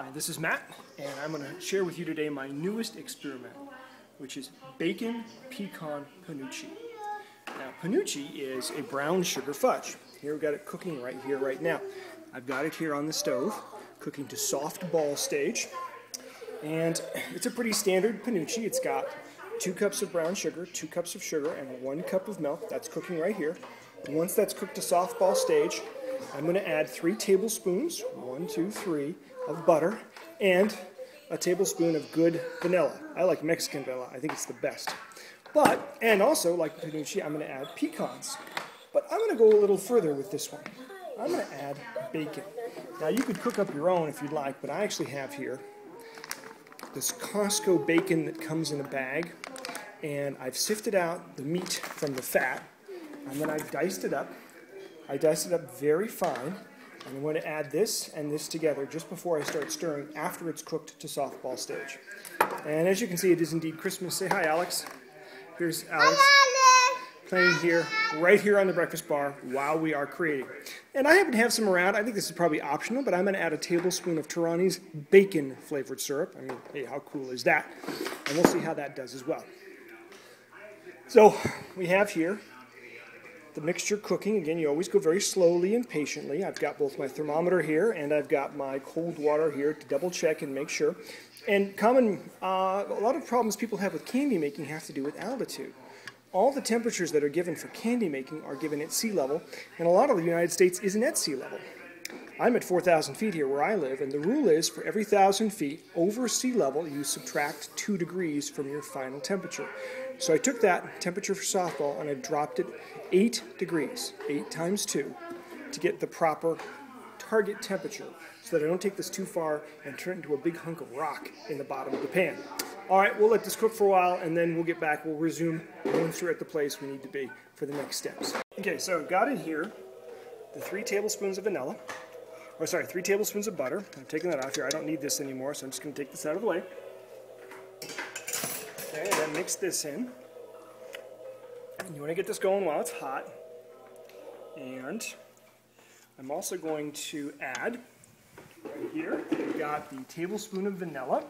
Hi, this is Matt, and I'm going to share with you today my newest experiment, which is bacon pecan penuche. Now, penuche is a brown sugar fudge. Here we've got it cooking right here, right now. I've got it here on the stove, cooking to soft ball stage, and it's a pretty standard penuche. It's got 2 cups of brown sugar, 2 cups of sugar, and 1 cup of milk. That's cooking right here. Once that's cooked to soft ball stage, I'm going to add 3 tablespoons, 1, 2, 3, of butter and a tablespoon of good vanilla. I like Mexican vanilla. I think it's the best. And also, like penuche, I'm going to add pecans. But I'm going to go a little further with this one. I'm going to add bacon. Now, you could cook up your own if you'd like, but I actually have here this Costco bacon that comes in a bag, and I've sifted out the meat from the fat, and then I've diced it up. I diced it up very fine, and I'm going to add this and this together just before I start stirring after it's cooked to softball stage. And as you can see, it is indeed Christmas. Say hi, Alex. Here's Alex playing here, right here on the breakfast bar while we are creating. And I happen to have some around. I think this is probably optional, but I'm going to add a tablespoon of Torani's bacon-flavored syrup. I mean, hey, how cool is that? And we'll see how that does as well. So we have here the mixture cooking. Again, you always go very slowly and patiently. I've got both my thermometer here and I've got my cold water here to double check and make sure. And a lot of problems people have with candy making have to do with altitude. All the temperatures that are given for candy making are given at sea level, and a lot of the United States isn't at sea level. I'm at 4,000 feet here where I live, and the rule is for every 1,000 feet over sea level, you subtract 2 degrees from your final temperature. So I took that temperature for softball and I dropped it 8 degrees, 8 times 2, to get the proper target temperature so that I don't take this too far and turn it into a big hunk of rock in the bottom of the pan. All right, we'll let this cook for a while, and then we'll get back. We'll resume once we're at the place we need to be for the next steps. Okay, so I've got in here the 3 tablespoons of vanilla. Or sorry, 3 tablespoons of butter. I've taken that off here. I don't need this anymore, so I'm just going to take this out of the way. Okay, and then mix this in. And you want to get this going while it's hot. And I'm also going to add, right here, I've got the tablespoon of vanilla.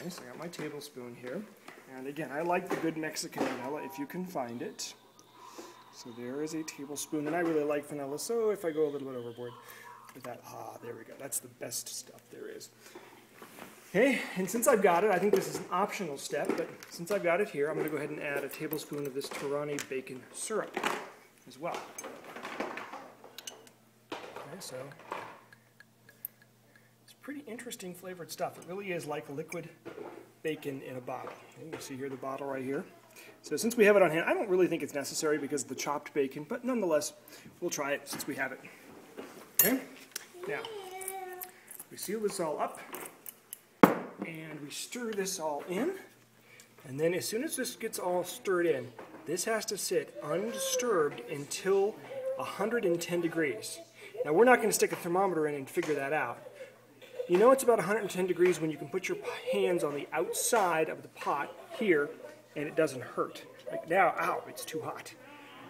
Okay, so I got my tablespoon here. And again, I like the good Mexican vanilla if you can find it. So there is a tablespoon, and I really like vanilla, so if I go a little bit overboard with that, there we go. That's the best stuff there is. Okay, and since I've got it, I think this is an optional step, but since I've got it here, I'm going to go ahead and add a tablespoon of this Torani bacon syrup as well. Okay, so it's pretty interesting flavored stuff. It really is like liquid bacon in a bottle. And you can see here the bottle right here. So since we have it on hand, I don't really think it's necessary because of the chopped bacon, but nonetheless, we'll try it since we have it. Okay? Now, we seal this all up, and we stir this all in, and then as soon as this gets all stirred in, this has to sit undisturbed until 110 degrees. Now, we're not going to stick a thermometer in and figure that out. You know it's about 110 degrees when you can put your hands on the outside of the pot here, and it doesn't hurt. Like now, ow, it's too hot.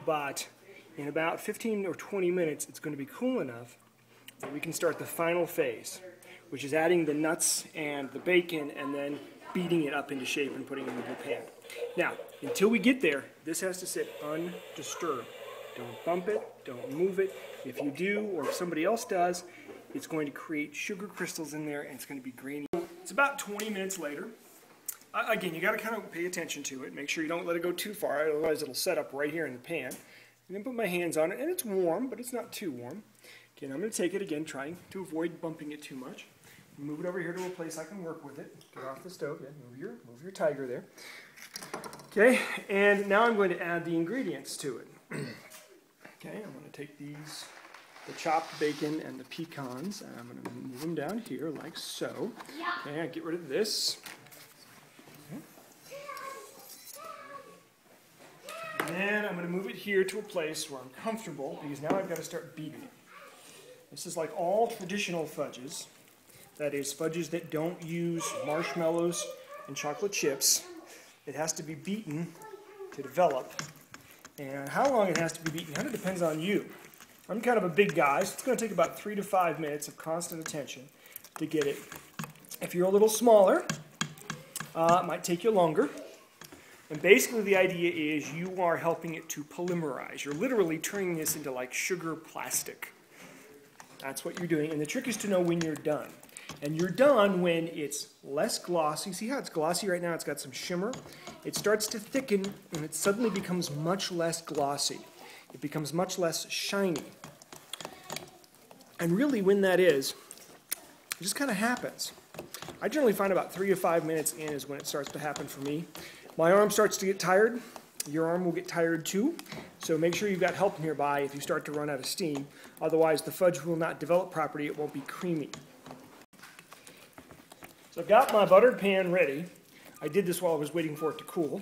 But in about 15 or 20 minutes, it's going to be cool enough that we can start the final phase, which is adding the nuts and the bacon and then beating it up into shape and putting it into the pan. Now, until we get there, this has to sit undisturbed. Don't bump it, don't move it. If you do, or if somebody else does, it's going to create sugar crystals in there and it's going to be grainy. It's about 20 minutes later. Again, you got to kind of pay attention to it. Make sure you don't let it go too far, otherwise it'll set up right here in the pan. And then put my hands on it, and it's warm, but it's not too warm. Again, I'm going to take it again, trying to avoid bumping it too much. Move it over here to a place I can work with it. Get off the stove. Yeah, move your tiger there. Okay, and now I'm going to add the ingredients to it. Okay, I'm going to take these, the chopped bacon and the pecans, and I'm going to move them down here like so. Okay, I get rid of this. And I'm going to move it here to a place where I'm comfortable, because now I've got to start beating it. This is like all traditional fudges, that is, fudges that don't use marshmallows and chocolate chips. It has to be beaten to develop. And how long it has to be beaten kind of depends on you. I'm kind of a big guy, so it's going to take about 3 to 5 minutes of constant attention. to get it. If you're a little smaller, it might take you longer. And basically the idea is you are helping it to polymerize. You're literally turning this into like sugar plastic. That's what you're doing. And the trick is to know when you're done. And you're done when it's less glossy. See how it's glossy right now? It's got some shimmer. It starts to thicken and it suddenly becomes much less glossy. It becomes much less shiny. And really when that is, it just kind of happens. I generally find about 3 to 5 minutes in is when it starts to happen for me. My arm starts to get tired. Your arm will get tired too. So make sure you've got help nearby if you start to run out of steam. Otherwise, the fudge will not develop properly. It won't be creamy. So I've got my buttered pan ready. I did this while I was waiting for it to cool.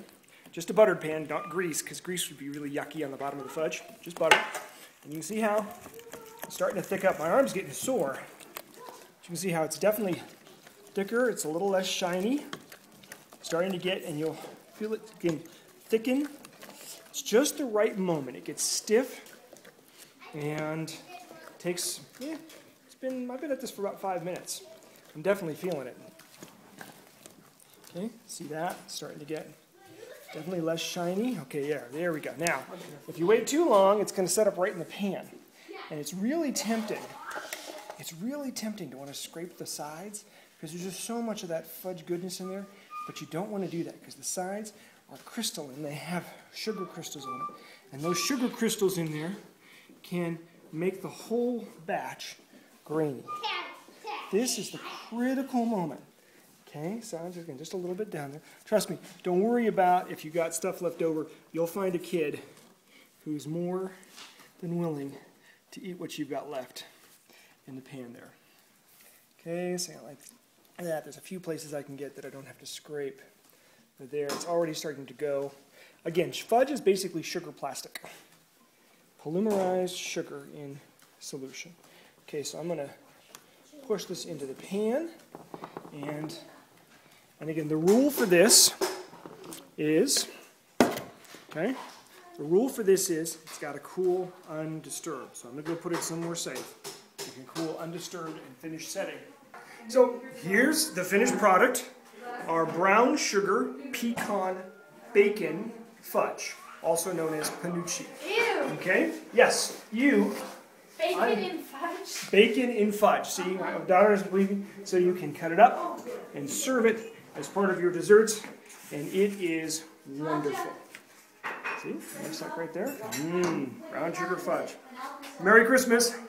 Just a buttered pan, not grease, because grease would be really yucky on the bottom of the fudge. Just butter. And you can see how it's starting to thick up. My arm's getting sore. You can see how it's definitely thicker. It's a little less shiny. Starting to get, and you'll feel it again thicken. It's just the right moment. It gets stiff and takes, I've been at this for about 5 minutes. I'm definitely feeling it. Okay, see that? It's starting to get definitely less shiny. Okay, yeah, there we go. Now, if you wait too long, it's going to set up right in the pan. And it's really tempting. It's really tempting to want to scrape the sides because there's just so much of that fudge goodness in there. But you don't want to do that because the sides are crystalline. They have sugar crystals on it. And those sugar crystals in there can make the whole batch grainy. This is the critical moment. Okay, so I'm just going just a little bit down there. Trust me, don't worry about if you got stuff left over. You'll find a kid who's more than willing to eat what you've got left in the pan there. Okay, so like that. There's a few places I can get that I don't have to scrape. There, it's already starting to go. Again, fudge is basically sugar plastic. Polymerized sugar in solution. Okay, so I'm going to push this into the pan. And again, the rule for this is, it's got to cool undisturbed. So I'm going to go put it somewhere safe. You can cool undisturbed and finish setting. So here's the finished product, our brown sugar pecan bacon fudge, also known as penuche. Ew. Okay? Yes, you. Bacon in fudge? Bacon in fudge. See, my daughter's leaving, so you can cut it up and serve it as part of your desserts, and it is wonderful. See, nice stuff right there. Brown sugar fudge. Merry Christmas.